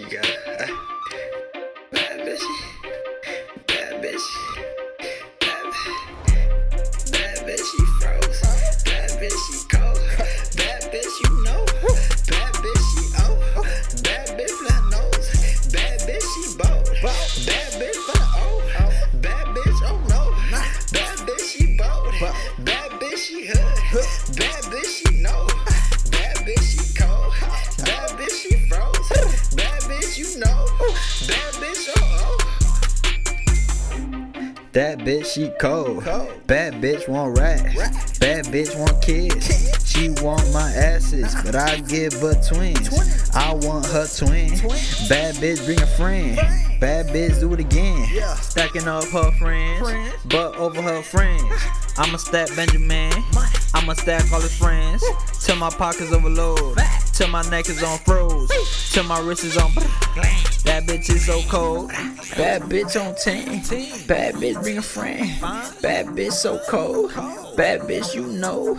you got it. Bad bitch. Bad bitch. Bad bitch, she froze. Bad bitch, she cold. Bad bitch, you know. Bad bitch, she old. Bad bitch, flat nose. Bad bitch, she bold. Bad bitch, flat old. Bad bitch, oh no. Bad bitch, she bold. Bad bitch, she hood. Bad bitch, she know. Bad bitch, she cold. Bad bitch, she froze. Bad bitch, you know. Bad bitch, oh oh. That bitch, she cold. Bad bitch want rats. Bad bitch want kids. She want my asses, but I give her twins. I want her twin. Bad bitch bring a friend. Bad bitch do it again. Stacking up her friends, but over her friends. I'ma stack Benjamin. I'ma stack all his friends. Till my pockets overload. Till my neck is on froze. Till my wrist is on. That bitch is so cold. Bad bitch on 10. Bad bitch bring a friend. Bad bitch so cold. Bad bitch, you know.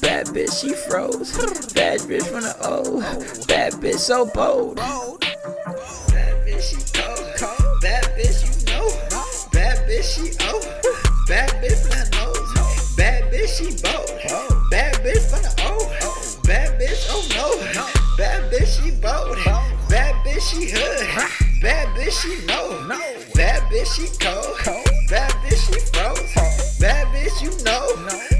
Bad bitch, she froze. Bad bitch from the O. Bad bitch so bold. Bad bitch, she cold. Bad bitch, you know. Bad bitch, she O. Bad bitch from the nose. Bad bitch, she bold. Bad bitch from the O. Bad bitch, oh no. Bad bitch, she bold. Bad bitch, she hood. Bad bitch, she know. Bad bitch, she cold. Bad bitch, she froze. Bad bitch, you know.